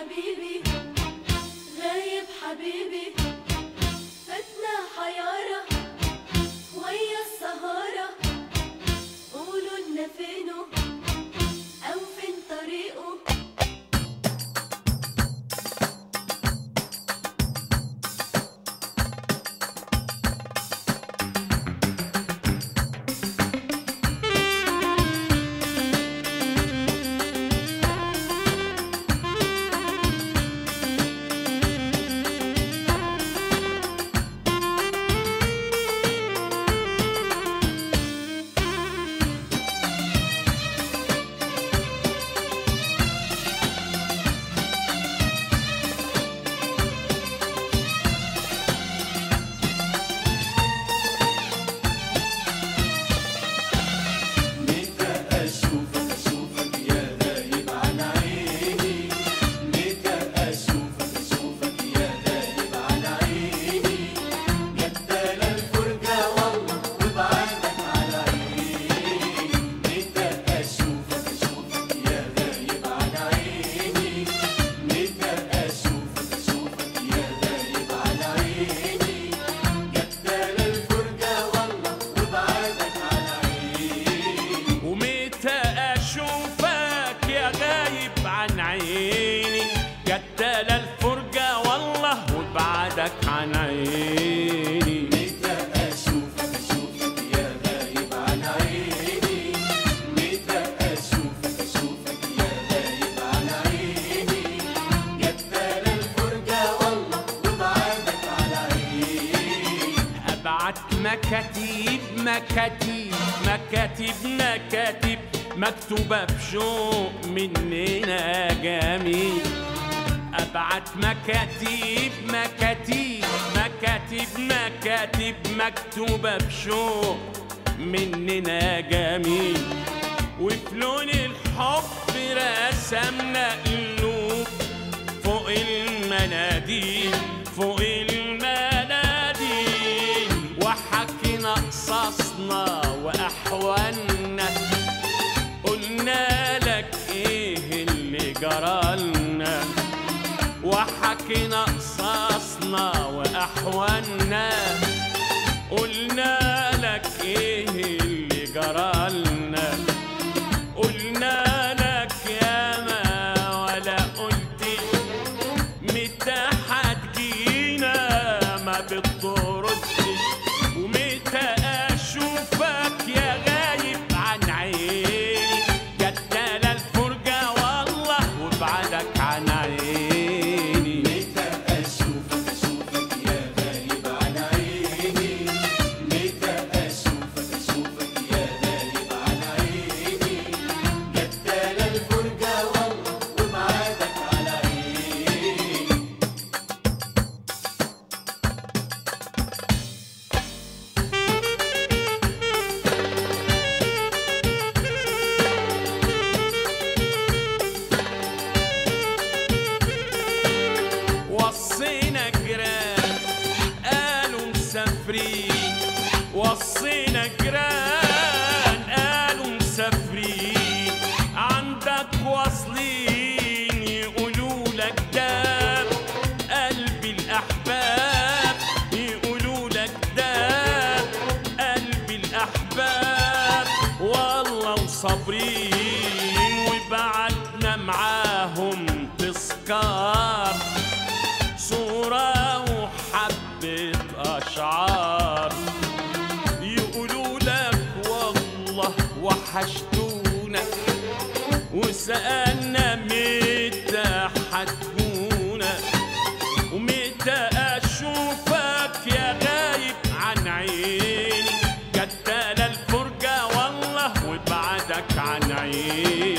حبيبي غايب حبيبي فاتنا حيارة ويا السهارة قولوا لنا فينه أو فين طريقه. مكاتب مكتوبة بشوق مننا جميل. أبعت مكاتب مكتوبة بشوق مننا جميل. وفي لون الحب رسمنا قلوب فوق المناديل وحكينا قصصنا وأحوالنا قلنا لك إيه اللي جرالنا وحكينا قصصنا وأحوالنا قلنا لك إيه اللي جرالنا قلنا لك ياما ولا قلت متى هتجينا ما بتردش. وصينا جيران قالوا مسافرين عندك واصلين يقولوا لك داب قلبي الأحباب يقولوا لك داب قلبي الأحباب والله وصابرين وبعتنا معاهم تذكار صورة وحبة أشعار يقولوا لك والله وحشتونا وسألنا متى حتكونا ومتى أشوفك يا غايب عن عيني جدال الفرجة والله وبعدك عن عيني.